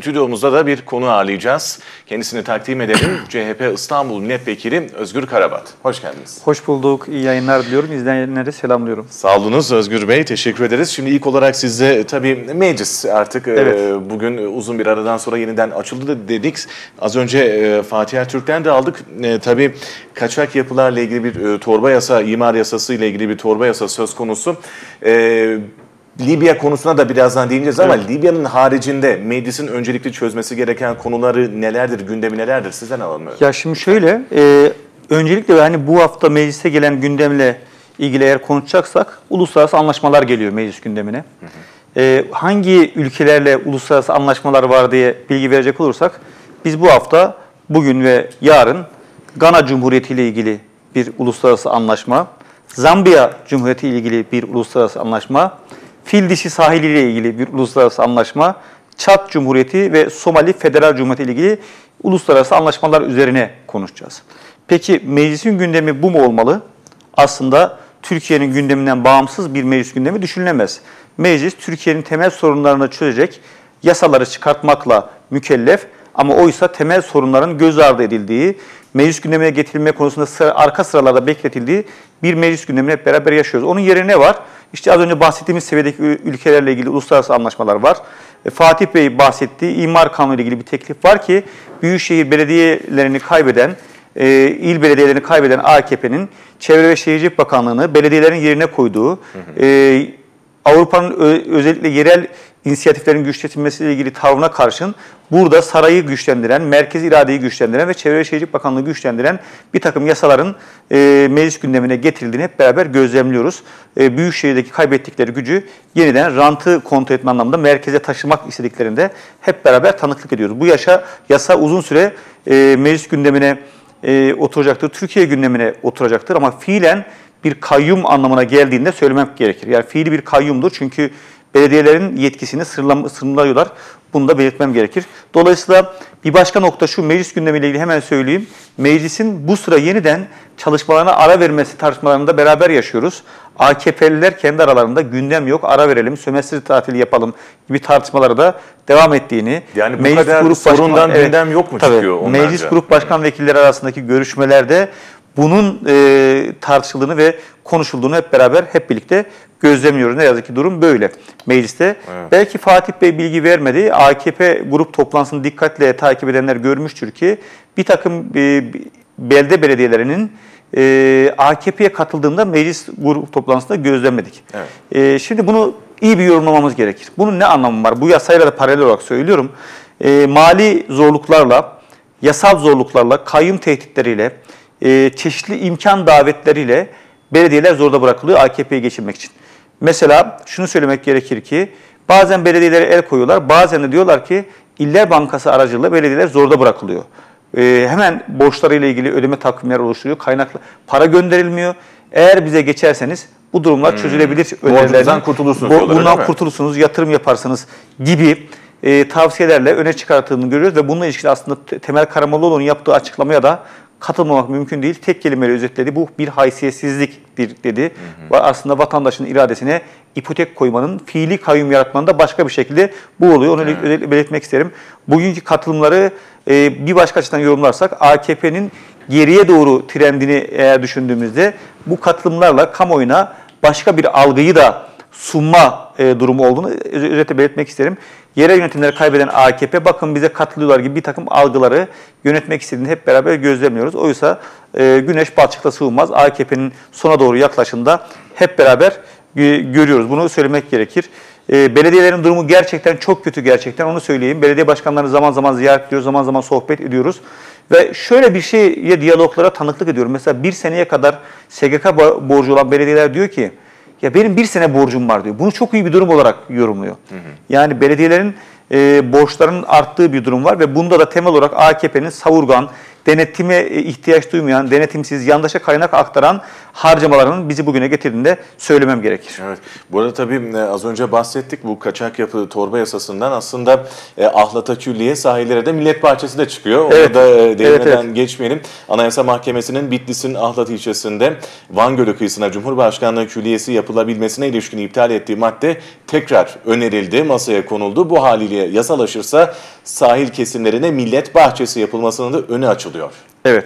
stüdyomuzda da bir konu ağırlayacağız. Kendisini takdim edelim. CHP İstanbul Milletvekili Özgür Karabat. Hoş geldiniz. Hoş bulduk. İyi yayınlar diliyorum. İzleyenleri selamlıyorum. Sağolunuz Özgür Bey. Teşekkür ederiz. Şimdi ilk olarak sizde tabii meclis artık bugün uzun bir aradan sonra yeniden açıldı da dedik. Az önce Fatih Ertürk'ten de aldık. Tabii kaçak yapılarla ilgili bir torba yasa, imar yasası ile ilgili bir torba yasa söz konusu. Libya konusuna da birazdan değineceğiz ama Libya'nın haricinde meclisin öncelikli çözmesi gereken konuları nelerdir, gündemi nelerdir? Sizden alalım. Ya şimdi şöyle, öncelikle hani bu hafta meclise gelen gündemle ilgili eğer konuşacaksak, uluslararası anlaşmalar geliyor meclis gündemine. Hı hı. Hangi ülkelerle uluslararası anlaşmalar var diye bilgi verecek olursak, biz bu hafta, bugün ve yarın Gana Cumhuriyeti ile ilgili bir uluslararası anlaşma, Zambiya Cumhuriyeti ile ilgili bir uluslararası anlaşma, Fildişi Sahili ile ilgili bir uluslararası anlaşma, Çad Cumhuriyeti ve Somali Federal Cumhuriyeti ile ilgili uluslararası anlaşmalar üzerine konuşacağız. Peki meclisin gündemi bu mu olmalı? Aslında Türkiye'nin gündeminden bağımsız bir meclis gündemi düşünülemez. Meclis Türkiye'nin temel sorunlarını çözecek yasaları çıkartmakla mükellef ama oysa temel sorunların göz ardı edildiği, meclis gündemine getirilme konusunda arka sıralarda bekletildiği bir meclis gündemini hep beraber yaşıyoruz. Onun yerine ne var? İşte az önce bahsettiğimiz seviyedeki ülkelerle ilgili uluslararası anlaşmalar var. Fatih Bey bahsettiği imar kanunu ile ilgili bir teklif var ki, büyükşehir belediyelerini kaybeden, il belediyelerini kaybeden AKP'nin Çevre ve Şehircilik Bakanlığı'nı belediyelerin yerine koyduğu, Avrupa'nın özellikle yerel inisiyatiflerin güçletilmesiyle ilgili tavrına karşın burada sarayı güçlendiren, merkez iradeyi güçlendiren ve Çevre ve Şehircilik Bakanlığı güçlendiren bir takım yasaların meclis gündemine getirildiğini hep beraber gözlemliyoruz. Büyükşehir'deki kaybettikleri gücü yeniden rantı kontrol etme anlamında merkeze taşımak istediklerinde hep beraber tanıklık ediyoruz. Bu yasa uzun süre meclis gündemine oturacaktır, Türkiye gündemine oturacaktır ama fiilen bir kayyum anlamına geldiğinde söylemem gerekir. Yani fiili bir kayyumdur çünkü belediyelerin yetkisini sınırlıyorlar. Bunu da belirtmem gerekir. Dolayısıyla bir başka nokta şu, meclis gündemiyle ilgili hemen söyleyeyim. Meclisin bu sıra yeniden çalışmalarına ara vermesi tartışmalarında beraber yaşıyoruz. AKP'liler kendi aralarında gündem yok, ara verelim, sömestr tatili yapalım gibi tartışmalara da devam ettiğini. Yani bu meclis kadar grup sorundan gündem yok mu çıkıyor? Tabii, meclis grup başkan vekilleri arasındaki görüşmelerde bunun tartışıldığını ve konuşulduğunu hep birlikte gözlemliyoruz. Ne yazık ki durum böyle mecliste. Evet. Belki Fatih Bey bilgi vermedi. AKP grup toplantısını dikkatle takip edenler görmüştür ki bir takım belde belediyelerinin AKP'ye katıldığında meclis grup toplantısında gözlemledik. Evet. Şimdi bunu iyi bir yorumlamamız gerekir. Bunun ne anlamı var? Bu yasayla da paralel olarak söylüyorum. Mali zorluklarla, yasal zorluklarla, kayyum tehditleriyle, çeşitli imkan davetleriyle belediyeler zorda bırakılıyor AKP'ye geçirmek için. Mesela şunu söylemek gerekir ki bazen belediyelere el koyuyorlar, bazen de diyorlar ki İller Bankası aracılığıyla belediyeler zorda bırakılıyor. Hemen borçlarıyla ilgili ödeme takvimleri oluşturuyor, kaynaklı para gönderilmiyor. Eğer bize geçerseniz bu durumlar çözülebilir. Borcunuzdan kurtulursunuz. Bundan kurtulursunuz, yatırım yaparsanız gibi tavsiyelerle öne çıkartıldığını görüyoruz ve bununla ilgili aslında Temel Karamollaoğlu'nun yaptığı açıklamaya da katılmamak mümkün değil. Tek kelimeyle özetledi. Bu bir haysiyetsizliktir dedi. Hı hı. Aslında vatandaşın iradesine ipotek koymanın, fiili kayyum yaratmanın da başka bir şekilde bu oluyor. Onu belirtmek isterim. Bugünkü katılımları bir başka açıdan yorumlarsak AKP'nin geriye doğru trendini eğer düşündüğümüzde bu katılımlarla kamuoyuna başka bir algıyı da sunma durumu olduğunu özetle belirtmek isterim. Yerel yönetimleri kaybeden AKP bakın bize katılıyorlar gibi bir takım algıları yönetmek istediğini hep beraber gözlemliyoruz. Oysa güneş balçıkta sığınmaz. AKP'nin sona doğru yaklaşımda hep beraber görüyoruz. Bunu söylemek gerekir. Belediyelerin durumu gerçekten çok kötü gerçekten. Onu söyleyeyim. Belediye başkanlarını zaman zaman ziyaret ediyoruz, zaman zaman sohbet ediyoruz. Ve şöyle bir şeye, diyaloglara tanıklık ediyorum. Mesela bir seneye kadar SGK borcu olan belediyeler diyor ki ya benim bir sene borcum var diyor. Bunu çok iyi bir durum olarak yorumluyor. Hı hı. Yani belediyelerin borçlarının arttığı bir durum var ve bunda da temel olarak AKP'nin savurgan, denetime ihtiyaç duymayan, denetimsiz, yandaşa kaynak aktaran harcamalarının bizi bugüne getirdiğini de söylemem gerekir. Evet. Bu arada tabii az önce bahsettik, bu kaçak yapı torba yasasından aslında Ahlat'a, Külliye, sahillere de millet bahçesi de çıkıyor. Onu evet, da değinmeden evet, geçmeyelim. Anayasa Mahkemesi'nin Bitlis'in Ahlat ilçesinde Van Gölü kıyısına Cumhurbaşkanlığı Külliyesi yapılabilmesine ilişkin iptal ettiği madde tekrar önerildi, masaya konuldu. Bu haliyle yasalaşırsa sahil kesimlerine millet bahçesi yapılmasının da önü açılıyor. Evet.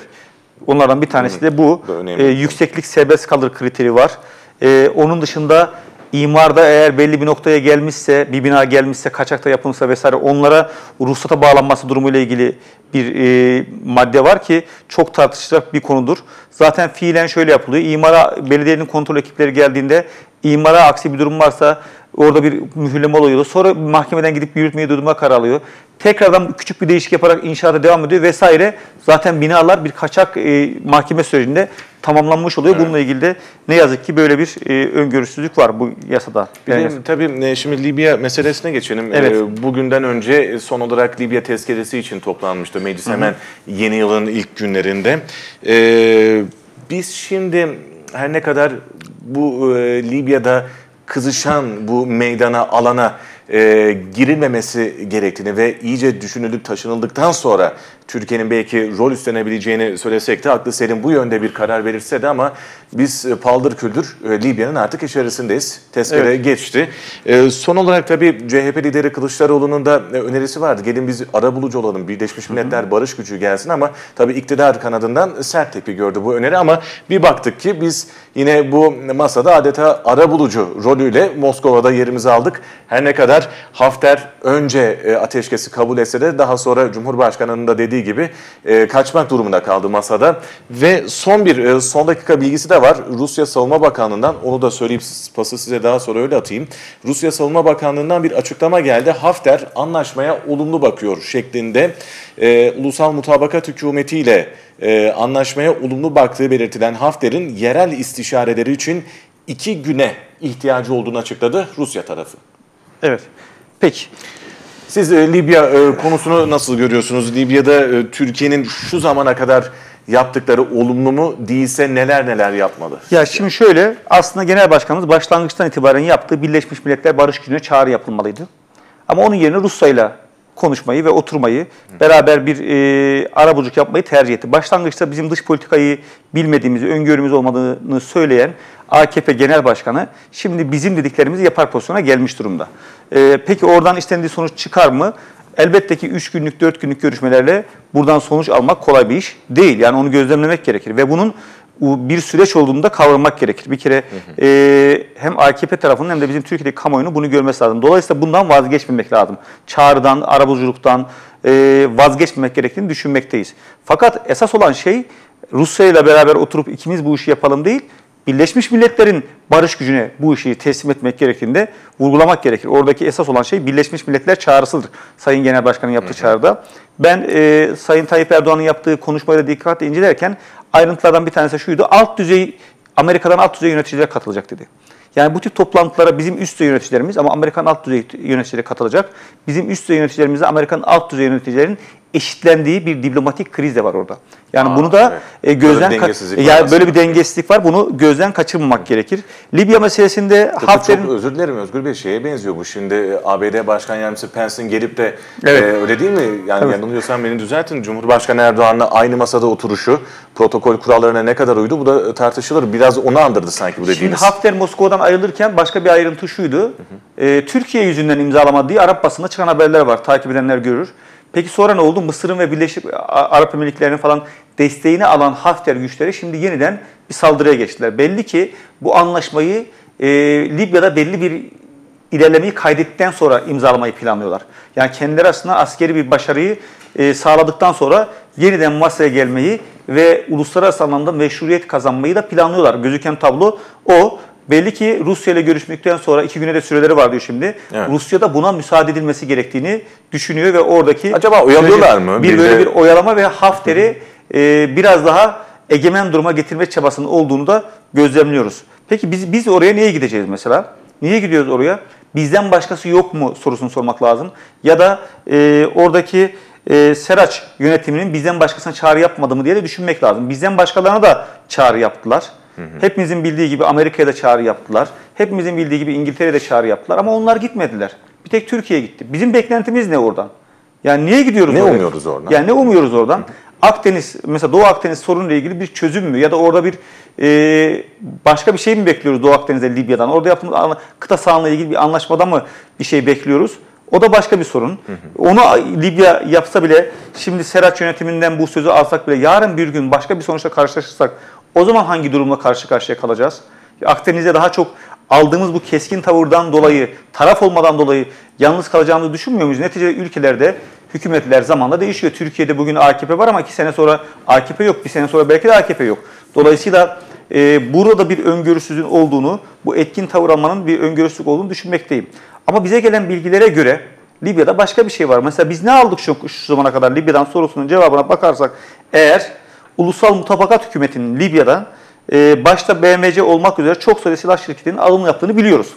Onlardan bir tanesi de bu. Yükseklik serbest kalır kriteri var. Onun dışında imarda eğer belli bir noktaya gelmişse, bir bina gelmişse, kaçakta yapılmışsa vesaire, onlara ruhsata bağlanması durumuyla ilgili bir madde var ki çok tartışılacak bir konudur. Zaten fiilen şöyle yapılıyor. İmara, belediyenin kontrol ekipleri geldiğinde imara aksi bir durum varsa orada bir mühürleme oluyor. Sonra mahkemeden gidip yürütmeyi durdurma kararı alıyor. Tekrardan küçük bir değişik yaparak inşaata devam ediyor vesaire. Zaten binalar bir kaçak mahkeme sürecinde tamamlanmış oluyor. Evet. Bununla ilgili de ne yazık ki böyle bir öngörüsüzlük var bu yasada. Tabii şimdi Libya meselesine geçelim. Evet. Bugünden önce son olarak Libya tezkeresi için toplanmıştı meclis, hemen yeni yılın ilk günlerinde. Biz şimdi her ne kadar bu Libya'da kızışan bu meydana, alana girilmemesi gerektiğini ve iyice düşünülüp taşınıldıktan sonra Türkiye'nin belki rol üstlenebileceğini söylesek de, aklı selim bu yönde bir karar verirse de, ama biz paldır küldür Libya'nın artık içerisindeyiz. Tezkere evet, geçti. Son olarak tabii CHP lideri Kılıçdaroğlu'nun da önerisi vardı. Gelin biz arabulucu olalım, Birleşmiş Milletler barış gücü gelsin, ama tabii iktidar kanadından sert tepki gördü bu öneri, ama bir baktık ki biz yine bu masada adeta arabulucu rolüyle Moskova'da yerimizi aldık. Her ne kadar Hafter önce ateşkesi kabul etse de daha sonra Cumhurbaşkanı'nın da dediği gibi kaçmak durumunda kaldı masada. Ve son dakika bilgisi de var Rusya Savunma Bakanlığı'ndan, onu da söyleyip pası size daha sonra öyle atayım. Rusya Savunma Bakanlığı'ndan bir açıklama geldi. Hafter anlaşmaya olumlu bakıyor şeklinde, ulusal mutabakat hükümetiyle anlaşmaya olumlu baktığı belirtilen Hafter'in yerel istişareleri için 2 güne ihtiyacı olduğunu açıkladı Rusya tarafı. Evet. Peki. Siz Libya konusunu nasıl görüyorsunuz? Libya'da Türkiye'nin şu zamana kadar yaptıkları olumlu mu, değilse neler yapmalı? Ya şimdi şöyle, aslında Genel Başkanımız başlangıçtan itibaren yaptığı Birleşmiş Milletler Barış Günü'ne çağrı yapılmalıydı. Ama onun yerine Rusya'yla konuşmayı ve oturmayı, beraber bir arabuluculuk yapmayı tercih etti. Başlangıçta bizim dış politikayı bilmediğimizi, öngörümüz olmadığını söyleyen AKP Genel Başkanı şimdi bizim dediklerimizi yapar pozisyona gelmiş durumda. Peki oradan istendiği sonuç çıkar mı? Elbette ki 3 günlük, 4 günlük görüşmelerle buradan sonuç almak kolay bir iş değil. Yani onu gözlemlemek gerekir ve bunun bir süreç olduğunu da kavramak gerekir. Bir kere hem AKP tarafının hem de bizim Türkiye'deki kamuoyunun bunu görmesi lazım. Dolayısıyla bundan vazgeçmemek lazım. Çağrıdan, arabuluculuktan vazgeçmemek gerektiğini düşünmekteyiz. Fakat esas olan şey Rusya ile beraber oturup ikimiz bu işi yapalım değil, Birleşmiş Milletler'in barış gücüne bu işi teslim etmek gerektiğinde vurgulamak gerekir. Oradaki esas olan şey Birleşmiş Milletler çağrısıdır. Sayın Genel Başkan'ın yaptığı çağrıda. Ben Sayın Tayyip Erdoğan'ın yaptığı konuşmayı da dikkatle incelerken ayrıntılardan bir tanesi şuydu. Amerika'dan alt düzey yöneticiler katılacak dedi. Yani bu tip toplantılara bizim üst düzey yöneticilerimiz, ama Amerikan alt düzey yöneticileri katılacak. Bizim üst düzey yöneticilerimizle Amerikan alt düzey yöneticilerin eşitlendiği bir diplomatik kriz de var orada. Yani bunu da evet, böyle bir dengesizlik var. Bunu gözden kaçırmamak gerekir. Libya meselesinde Hafter'in... Çok özür dilerim Özgür Bey, şeye benziyor bu. Şimdi ABD Başkan Yardımcısı Pence'in gelip de evet, öyle değil mi? Yani evet, yanılıyorsam beni düzeltin. Cumhurbaşkanı Erdoğan'la aynı masada oturuşu, protokol kurallarına ne kadar uydu, bu da tartışılır. Biraz onu andırdı sanki bu dediğiniz. Şimdi Hafter Moskova'dan ayrılırken başka bir ayrıntı şuydu. Türkiye yüzünden imzalamadığı Arap basında çıkan haberler var. Takip edenler görür. Peki sonra ne oldu? Mısır'ın ve Birleşik Arap Emirlikleri'nin falan desteğini alan Hafter güçleri şimdi yeniden bir saldırıya geçtiler. Belli ki bu anlaşmayı Libya'da belli bir ilerlemeyi kaydettikten sonra imzalamayı planlıyorlar. Yani kendileri aslında askeri bir başarıyı sağladıktan sonra yeniden masaya gelmeyi ve uluslararası anlamda meşruiyet kazanmayı da planlıyorlar. Gözüken tablo o. Belli ki Rusya ile görüşmekten sonra 2 güne de süreleri var diyor şimdi. Evet. Rusya da buna müsaade edilmesi gerektiğini düşünüyor ve oradaki... Acaba oyalıyorlar mı? Böyle bir oyalama ve Hafter'i biraz daha egemen duruma getirme çabasının olduğunu da gözlemliyoruz. Peki biz oraya niye gideceğiz mesela? Niye gidiyoruz oraya? Bizden başkası yok mu sorusunu sormak lazım. Ya da oradaki Serrac yönetiminin bizden başkasına çağrı yapmadı mı diye de düşünmek lazım. Bizden başkalarına da çağrı yaptılar. Hı hı. Hepimizin bildiği gibi Amerika'ya da çağrı yaptılar. Hepimizin bildiği gibi İngiltere'ye de çağrı yaptılar. Ama onlar gitmediler. Bir tek Türkiye'ye gitti. Bizim beklentimiz ne oradan? Yani niye gidiyoruz oraya? Ne umuyoruz oradan? Yani ne umuyoruz oradan? Hı hı. Akdeniz, mesela Doğu Akdeniz sorunuyla ilgili bir çözüm mü? Ya da orada bir başka bir şey mi bekliyoruz Doğu Akdeniz'de, Libya'dan? Orada yaptığımız kıta sahanla ilgili bir anlaşmada mı bir şey bekliyoruz? O da başka bir sorun. Hı hı. Onu Libya yapsa bile, şimdi Serrac yönetiminden bu sözü alsak bile, yarın bir gün başka bir sonuçla karşılaşırsak o zaman hangi durumla karşı karşıya kalacağız? Akdeniz'de daha çok aldığımız bu keskin tavırdan dolayı, taraf olmadan dolayı yalnız kalacağımızı düşünmüyor muyuz? Neticede ülkelerde hükümetler zamanla değişiyor. Türkiye'de bugün AKP var ama 2 sene sonra AKP yok. 1 sene sonra belki de AKP yok. Dolayısıyla burada bir öngörüsüzlüğün olduğunu, bu etkin tavır almanın bir öngörüsüzlük olduğunu düşünmekteyim. Ama bize gelen bilgilere göre Libya'da başka bir şey var. Mesela biz ne aldık şu zamana kadar Libya'dan sorusunun cevabına bakarsak, eğer ulusal mutabakat hükümetinin Libya'da başta BMC olmak üzere çok sayıda silah şirketinin alım yaptığını biliyoruz.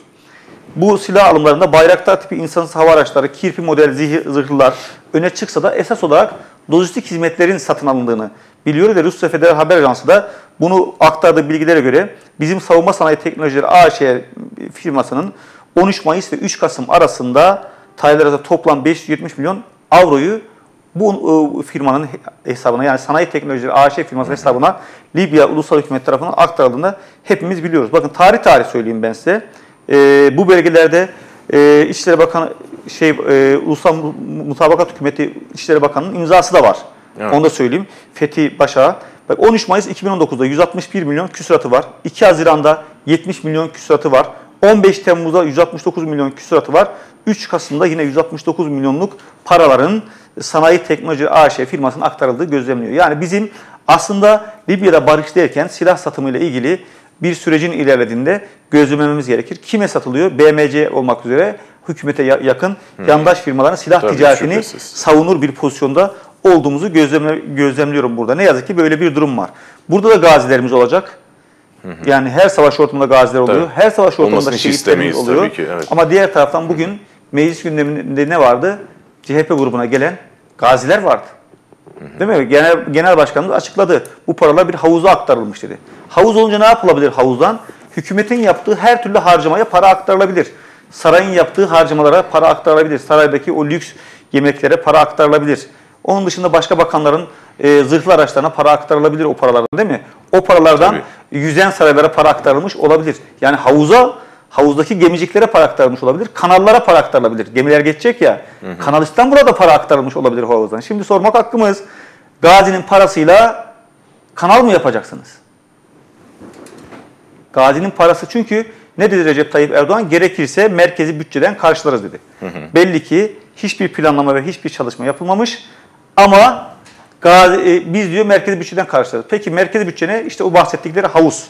Bu silah alımlarında Bayraktar tipi insansız hava araçları, kirpi model zırhlılar öne çıksa da esas olarak lojistik hizmetlerin satın alındığını biliyoruz ve Rusya Federal Haber Ajansı da bunu aktardığı bilgilere göre bizim Savunma Sanayi Teknolojileri AŞ firmasının 13 Mayıs ve 3 Kasım arasında Taylar'da toplam 570 milyon avroyu bu firmanın hesabına, yani Sanayi Teknolojileri AŞ firmasının hesabına Libya Ulusal Hükümet tarafından aktarıldığını hepimiz biliyoruz. Bakın tarih söyleyeyim ben size. Bu belgelerde İçişleri Bakanı, Ulusal Mutabakat Hükümeti İçişleri Bakanı'nın imzası da var. Evet. Onu da söyleyeyim. Fethi Başa. Bak, 13 Mayıs 2019'da 161 milyon küsuratı var. 2 Haziran'da 70 milyon küsuratı var. 15 Temmuz'da 169 milyon küsuratı var. 3 Kasım'da yine 169 milyonluk paraların Sanayi Teknoloji AŞ firmasına aktarıldığı gözlemliyor. Yani bizim aslında Libya'da barış derken silah satımıyla ilgili bir sürecin ilerlediğinde gözlemlememiz gerekir. Kime satılıyor? BMC olmak üzere hükümete yakın yandaş firmaların silah ticaretini şüphesiz savunur bir pozisyonda olduğumuzu gözlemliyorum burada. Ne yazık ki böyle bir durum var. Burada da gazilerimiz olacak. Hı-hı. Yani her savaş ortamında gaziler oluyor. Tabii. Her savaş ortamında şehitlerimiz oluyor. Ki, evet. Ama diğer taraftan bugün meclis gündeminde ne vardı? CHP grubuna gelen gaziler vardı. Değil mi? Genel Başkanımız açıkladı. Bu paralar bir havuza aktarılmış dedi. Havuz olunca ne yapılabilir havuzdan? Hükümetin yaptığı her türlü harcamaya para aktarılabilir. Sarayın yaptığı harcamalara para aktarılabilir. Saraydaki o lüks yemeklere para aktarılabilir. Onun dışında başka bakanların zırhlı araçlarına para aktarılabilir o paralardan, değil mi? O paralardan tabii yüzen saraylara para aktarılmış olabilir. Yani havuzdaki gemiciklere para aktarılmış olabilir. Kanallara para aktarılabilir. Gemiler geçecek ya. Hı-hı. Kanal İstanbul'a da para aktarılmış olabilir havuzdan. Şimdi sormak hakkımız, Gazi'nin parasıyla kanal mı yapacaksınız? Gazi'nin parası, çünkü ne dedi Recep Tayyip Erdoğan? Gerekirse merkezi bütçeden karşılarız dedi. Hı-hı. Belli ki hiçbir planlama ve hiçbir çalışma yapılmamış ama biz diyor merkezi bütçeden karşılarız. Peki merkezi bütçene işte o bahsettikleri havuz.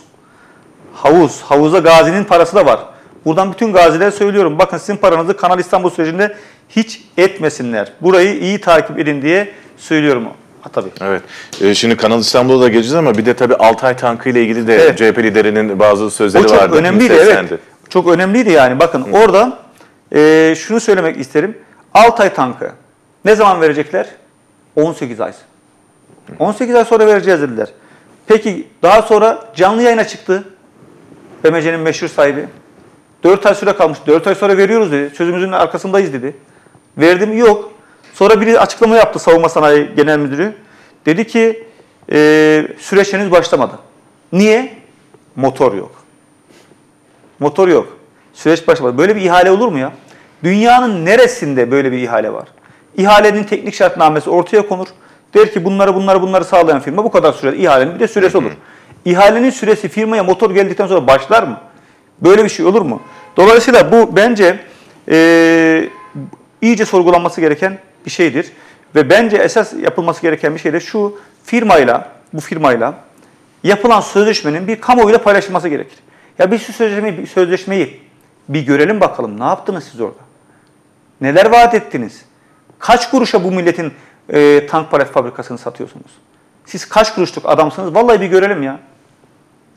Havuza Gazi'nin parası da var. Buradan bütün gazilere söylüyorum. Bakın sizin paranızı Kanal İstanbul sürecinde hiç etmesinler. Burayı iyi takip edin diye söylüyorum. Ha, tabii. Evet. Şimdi Kanal İstanbul'a da geleceğiz ama bir de tabii Altay tankı ile ilgili de evet, CHP liderinin bazı sözleri vardı. O çok vardı, önemliydi. Evet. Çok önemliydi yani. Bakın orada şunu söylemek isterim. Altay tankı ne zaman verecekler? 18 ay. 18 ay sonra vereceğiz dediler. Peki daha sonra canlı yayına çıktı BMC'nin meşhur sahibi. 4 ay süre kalmış. 4 ay sonra veriyoruz dedi. Sözümüzün arkasındayız dedi. Verdi mi? Yok. Sonra biri açıklama yaptı, Savunma Sanayi Genel Müdürü. Dedi ki süreç henüz başlamadı. Niye? Motor yok. Motor yok. Süreç başlamadı. Böyle bir ihale olur mu ya? Dünyanın neresinde böyle bir ihale var? İhalenin teknik şartnamesi ortaya konur. Der ki bunları sağlayan firma bu kadar süre. İhalenin bir de süresi olur. İhalenin süresi firmaya motor geldikten sonra başlar mı? Böyle bir şey olur mu? Dolayısıyla bu bence iyice sorgulanması gereken bir şeydir. Ve bence esas yapılması gereken bir şey de şu: bu firmayla yapılan sözleşmenin bir kamuoyuyla paylaşılması gerekir. Ya biz şu sözleşmeyi bir görelim bakalım. Ne yaptınız siz orada? Neler vaat ettiniz? Kaç kuruşa bu milletin tank palet fabrikasını satıyorsunuz? Siz kaç kuruşluk adamsınız? Vallahi bir görelim ya.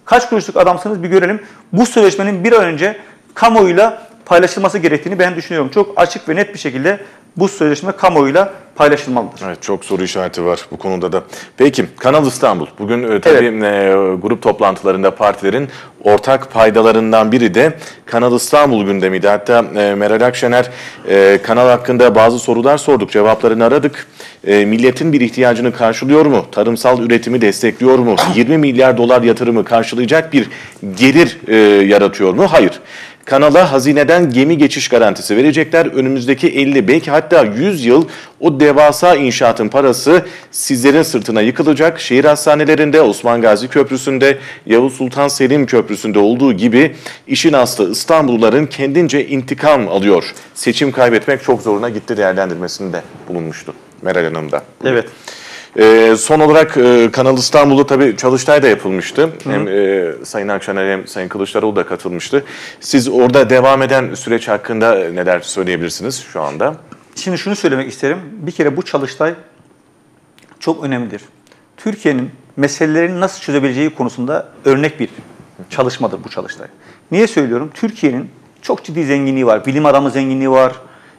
Kaç kuruşluk adamsınız bir görelim. Bu sözleşmenin bir an önce kamuoyuyla paylaşılması gerektiğini ben düşünüyorum. Çok açık ve net bir şekilde bu sözleşme kamuoyuyla paylaşılmalıdır. Evet, çok soru işareti var bu konuda da. Peki Kanal İstanbul bugün tabii grup toplantılarında partilerin ortak paydalarından biri de Kanal İstanbul gündemiydi. Hatta Meral Akşener kanal hakkında bazı sorular sorduk, cevaplarını aradık. Milletin bir ihtiyacını karşılıyor mu? Tarımsal üretimi destekliyor mu? 20 milyar dolar yatırımı karşılayacak bir gelir yaratıyor mu? Hayır. Kanala hazineden gemi geçiş garantisi verecekler. Önümüzdeki 50 belki hatta 100 yıl o devasa inşaatın parası sizlerin sırtına yıkılacak. Şehir hastanelerinde, Osman Gazi Köprüsü'nde, Yavuz Sultan Selim Köprüsü'nde olduğu gibi işin aslı İstanbulluların kendince intikam alıyor. Seçim kaybetmek çok zoruna gitti değerlendirmesinde bulunmuştu Meral Hanım da. Evet. Son olarak Kanal İstanbul'da tabii çalıştay da yapılmıştı. Hı-hı. Hem Sayın Akşener hem Sayın Kılıçdaroğlu da katılmıştı. Siz orada devam eden süreç hakkında neler söyleyebilirsiniz şu anda? Şimdi şunu söylemek isterim. Bir kere bu çalıştay çok önemlidir. Türkiye'nin meselelerini nasıl çözebileceği konusunda örnek bir çalışmadır bu çalıştay. Niye söylüyorum? Türkiye'nin çok ciddi zenginliği var. Bilim adamı zenginliği var,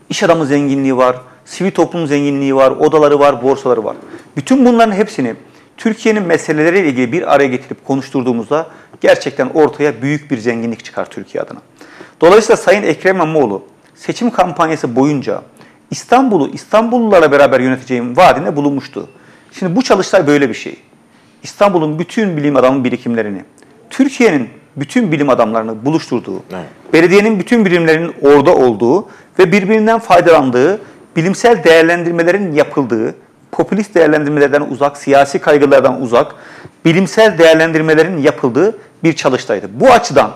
iş adamı zenginliği var. Sivil toplum zenginliği var, odaları var, borsaları var. Bütün bunların hepsini Türkiye'nin meseleleriyle ilgili bir araya getirip konuşturduğumuzda gerçekten ortaya büyük bir zenginlik çıkar Türkiye adına. Dolayısıyla Sayın Ekrem İmamoğlu seçim kampanyası boyunca İstanbul'u İstanbullularla beraber yöneteceğim vaadine bulunmuştu. Şimdi bu çalıştay böyle bir şey. İstanbul'un bütün bilim adamı birikimlerini, Türkiye'nin bütün bilim adamlarını buluşturduğu, evet, belediyenin bütün birimlerinin orada olduğu ve birbirinden faydalandığı, bilimsel değerlendirmelerin yapıldığı, popülist değerlendirmelerden uzak, siyasi kaygılardan uzak, bilimsel değerlendirmelerin yapıldığı bir çalıştaydı. Bu açıdan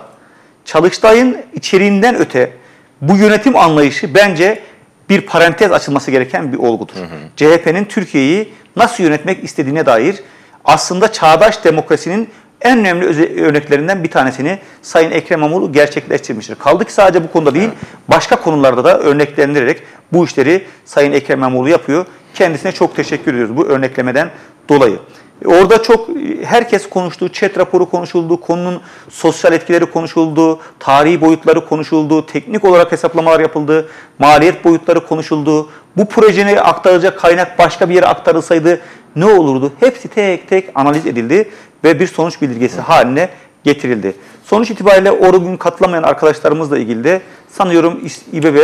çalıştayın içeriğinden öte bu yönetim anlayışı bence bir parantez açılması gereken bir olgudur. CHP'nin Türkiye'yi nasıl yönetmek istediğine dair aslında çağdaş demokrasinin en önemli örneklerinden bir tanesini Sayın Ekrem İmamoğlu gerçekleştirmiştir. Kaldı ki sadece bu konuda değil, başka konularda da örneklendirerek bu işleri Sayın Ekrem İmamoğlu yapıyor. Kendisine çok teşekkür ediyoruz bu örneklemeden dolayı. Orada çok herkes konuştu, chat raporu konuşuldu, konunun sosyal etkileri konuşuldu, tarihi boyutları konuşuldu, teknik olarak hesaplamalar yapıldı, maliyet boyutları konuşuldu. Bu projeye aktarılacak kaynak başka bir yere aktarılsaydı ne olurdu? Hepsi tek tek analiz edildi ve bir sonuç bildirgesi haline getirildi. Sonuç itibariyle o gün katılamayan arkadaşlarımızla ilgili de sanıyorum İBB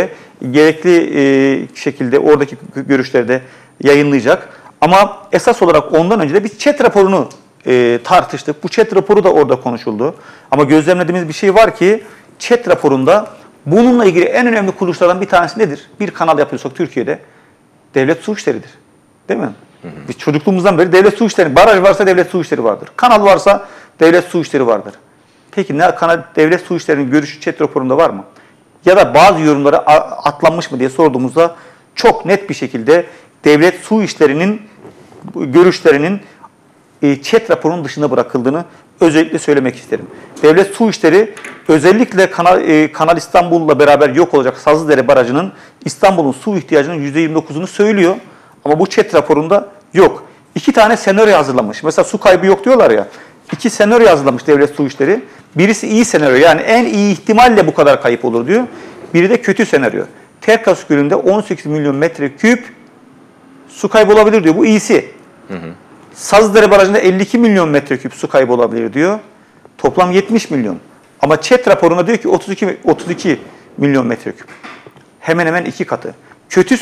gerekli şekilde oradaki görüşleri de yayınlayacak. Ama esas olarak ondan önce de bir chat raporunu tartıştık. Bu chat raporu da orada konuşuldu. Ama gözlemlediğimiz bir şey var ki chat raporunda bununla ilgili en önemli kuruluşlardan bir tanesi nedir? Bir kanal yapıyorsak Türkiye'de devlet su işleridir. Değil mi? Biz çocukluğumuzdan beri devlet su işleri, baraj varsa devlet su işleri vardır. Kanal varsa devlet su işleri vardır. Peki ne kanal, devlet su işlerinin görüşü chat raporunda var mı? Ya da bazı yorumlara atlanmış mı diye sorduğumuzda çok net bir şekilde devlet su işlerinin görüşlerinin chat raporunun dışında bırakıldığını özellikle söylemek isterim. Devlet su işleri özellikle Kanal İstanbul'la beraber yok olacak Sazlıdere Barajı'nın İstanbul'un su ihtiyacının %29'unu söylüyor. Ama bu chat raporunda yok. 2 tane senaryo hazırlamış. Mesela su kaybı yok diyorlar ya. 2 senaryo hazırlamış devlet su işleri. Birisi iyi senaryo, yani en iyi ihtimalle bu kadar kayıp olur diyor. Biri de kötü senaryo. Tercas Gölü'nde 18 milyon metreküp su kaybı olabilir diyor. Bu iyisi. Sazlıdere Barajı'nda 52 milyon metreküp su kaybı olabilir diyor. Toplam 70 milyon. Ama chat raporuna diyor ki 32 milyon metreküp. Hemen hemen 2 katı. Kötü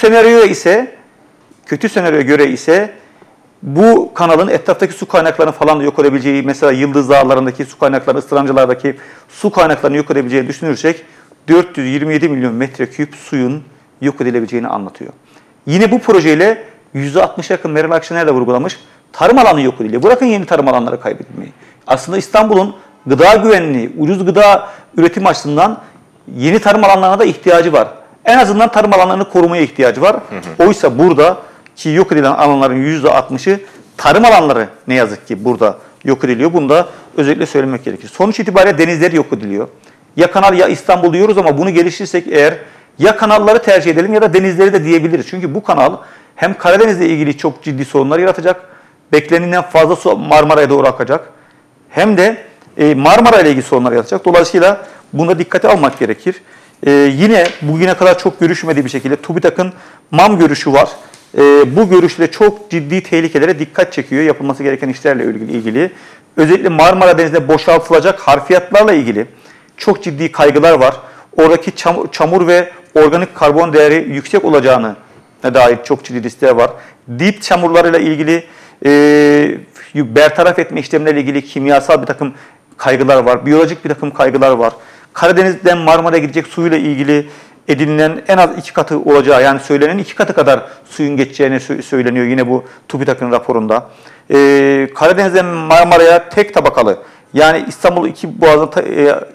senaryoya göre ise bu kanalın etraftaki su kaynaklarını falan da yok edebileceği, mesela Yıldız Dağları'ndaki su kaynakları, Istrancılar'daki su kaynaklarını yok edebileceğini düşünürsek 427 milyon metreküp suyun yok edilebileceğini anlatıyor. Yine bu projeyle %60 yakın Meral Akşener de vurgulamış, tarım alanı yok ediliyor. Bırakın yeni tarım alanları kaybedilmeyi. Aslında İstanbul'un gıda güvenliği, ucuz gıda üretimi açısından yeni tarım alanlarına da ihtiyacı var. En azından tarım alanlarını korumaya ihtiyacı var. Oysa burada ki yok edilen alanların %60'ı tarım alanları ne yazık ki burada yok ediliyor. Bunu da özellikle söylemek gerekir. Sonuç itibariyle denizleri yok ediliyor. Ya kanal ya İstanbul diyoruz ama bunu geliştirirsek eğer ya kanalları tercih edelim ya da denizleri de diyebiliriz. Çünkü bu kanal hem Karadeniz'le ilgili çok ciddi sorunlar yaratacak, beklenenden fazla su Marmara'ya doğru akacak, hem de Marmara ile ilgili sorunlar yaratacak. Dolayısıyla buna dikkate almak gerekir. Yine bugüne kadar çok görüşmediği bir şekilde TÜBİTAK'ın MAM görüşü var. bu görüşle çok ciddi tehlikelere dikkat çekiyor yapılması gereken işlerle ilgili. Özellikle Marmara Denizi'nde boşaltılacak harfiyatlarla ilgili çok ciddi kaygılar var. Oradaki çamur ve organik karbon değeri yüksek olacağına dair çok ciddi riskler var. Dip çamurlarıyla ilgili bertaraf etme işlemleriyle ilgili kimyasal bir takım kaygılar var. Biyolojik bir takım kaygılar var. Karadeniz'den Marmara'ya gidecek suyla ilgili edinilen en az 2 katı olacağı, yani söylenen 2 katı kadar suyun geçeceğini söyleniyor yine bu TÜBİTAK'ın raporunda. Karadeniz'den Marmara'ya tek tabakalı, yani İstanbul iki boğazda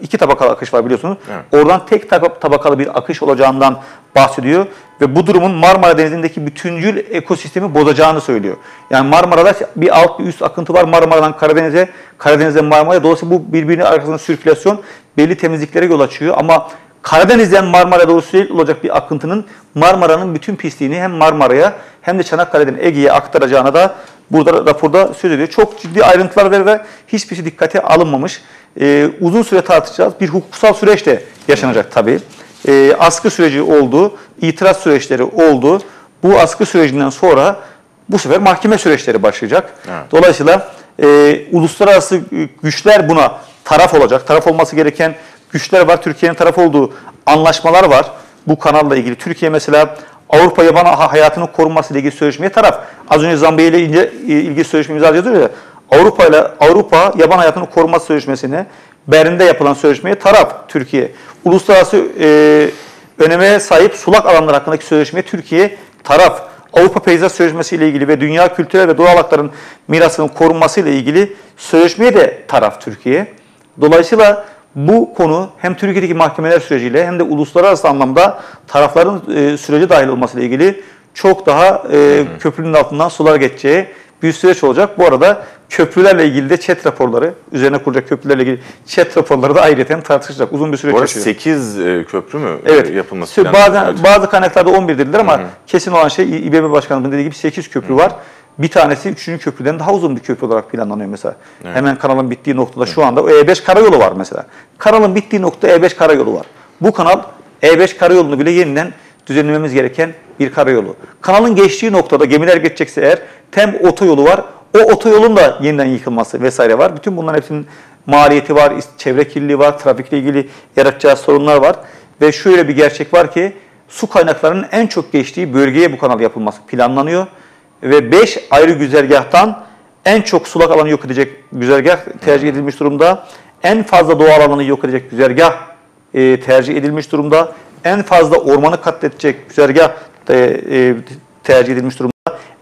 2 tabakalı akış var biliyorsunuz. Evet. Oradan tek tabakalı bir akış olacağından bahsediyor ve bu durumun Marmara Denizi'ndeki bütüncül ekosistemi bozacağını söylüyor. Yani Marmara'da bir alt bir üst akıntı var Marmara'dan Karadeniz'e, Karadeniz'den Marmara'ya. Dolayısıyla bu birbirinin arkasında sirkülasyon belli temizliklere yol açıyor ama Karadeniz'den Marmara'ya doğru sürekli olacak bir akıntının Marmara'nın bütün pisliğini hem Marmara'ya hem de Çanakkale'den Ege'ye aktaracağına da burada raporda söz ediyor. Çok ciddi ayrıntılar var ve hiçbirisi dikkate alınmamış. Uzun süre tartışacağız. Bir hukuksal süreç de yaşanacak tabii. Askı süreci oldu, itiraz süreçleri oldu. Bu askı sürecinden sonra bu sefer mahkeme süreçleri başlayacak. Evet. Dolayısıyla uluslararası güçler buna taraf olacak. Taraf olması gereken güçler var. Türkiye'nin taraf olduğu anlaşmalar var bu kanalla ilgili. Türkiye mesela Avrupa yaban hayatının korunması ile ilgili sözleşmeye taraf. Az önce Zambiya ile ilgili sözleşme imzalıyordu ya. Avrupa yaban hayatının korunması sözleşmesine, Berlin'de yapılan sözleşmeye taraf Türkiye. Uluslararası öneme sahip sulak alanlar hakkındaki sözleşmeye Türkiye taraf. Avrupa Peyzaj Sözleşmesi ile ilgili ve dünya kültürel ve doğal hakların mirasının korunması ile ilgili sözleşmeye de taraf Türkiye. Dolayısıyla bu konu hem Türkiye'deki mahkemeler süreciyle hem de uluslararası anlamda tarafların sürece dahil olmasıyla ilgili çok daha köprünün altından sular geçeceği bir süreç olacak. Bu arada köprülerle ilgili de chat raporları, üzerine kurulacak köprülerle ilgili chat raporları da ayrıca tartışılacak. Uzun bir süreç yaşıyor. 8 köprü mü yapılması planı? Bazı kaynaklarda 11 dediler ama kesin olan şey İBB Başkanı'nın dediği gibi 8 köprü var. Bir tanesi 3. köprüden daha uzun bir köprü olarak planlanıyor mesela. Evet. Hemen kanalın bittiği noktada şu anda E5 karayolu var mesela. Kanalın bittiği nokta E5 karayolu var. Bu kanal E5 karayolunu bile yeniden düzenlememiz gereken bir karayolu. Kanalın geçtiği noktada gemiler geçecekse eğer TEM otoyolu var. O otoyolun da yeniden yıkılması vesaire var. Bütün bunların hepsinin maliyeti var, çevre kirliliği var, trafikle ilgili yaratacağı sorunlar var. Ve şöyle bir gerçek var ki su kaynaklarının en çok geçtiği bölgeye bu kanal yapılması planlanıyor. Ve 5 ayrı güzergahtan en çok sulak alanı yok edecek güzergah tercih edilmiş durumda. En fazla doğal alanı yok edecek güzergah tercih edilmiş durumda. En fazla ormanı katledecek güzergah tercih edilmiş durumda.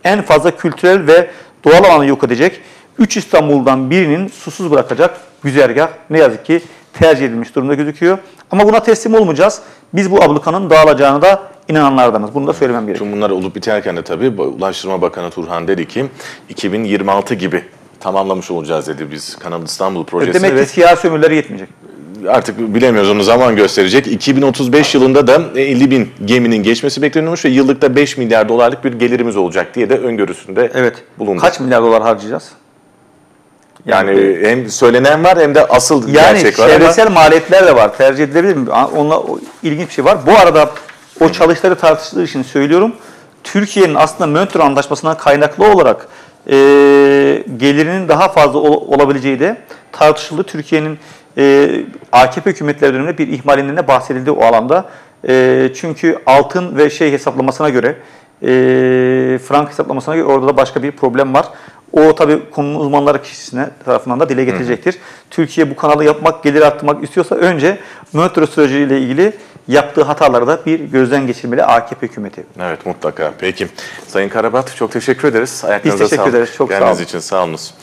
En fazla kültürel ve doğal alanı yok edecek 3 İstanbul'dan birinin susuz bırakacak güzergah ne yazık ki tercih edilmiş durumda gözüküyor. Ama buna teslim olmayacağız. Biz bu ablukanın dağılacağına da inananlardanız. Bunu da söylemem gerekiyor. Tüm bunlar olup biterken de tabii Ulaştırma Bakanı Turhan dedi ki 2026 gibi tamamlamış olacağız dedi biz Kanal İstanbul projesini. Demek ki siyasi ömürleri yetmeyecek. Artık bilemiyoruz, onu zaman gösterecek. 2035 yılında da 50 bin geminin geçmesi bekleniyormuş ve yıllıkta 5 milyar dolarlık bir gelirimiz olacak diye de öngörüsünde bulundu. Kaç milyar dolar harcayacağız? Yani hem söylenen var hem de asıl gerçek var. Yani çevresel maliyetler de var. Tercih edilebilir mi? Onunla ilginç bir şey var. Bu arada o çalışları tartıştığı için söylüyorum. Türkiye'nin aslında Montreux Antlaşması'ndan kaynaklı olarak gelirinin daha fazla olabileceği de tartışıldı. Türkiye'nin AKP hükümetleri döneminde bir ihmalinden de bahsedildi o alanda. Çünkü altın ve hesaplamasına göre, frank hesaplamasına göre orada da başka bir problem var. O tabii konunun uzmanları kişisine tarafından da dile getirecektir. Türkiye bu kanalı yapmak, gelir arttırmak istiyorsa önce Montreux süreciyle ilgili yaptığı hataları da bir gözden geçirmeli AKP hükümeti. Evet, mutlaka. Peki. Sayın Karabat, çok teşekkür ederiz. Ayaklarınıza sağlık. Biz teşekkür ederiz. Çok sağ olun. Geldiğiniz için sağ olunuz.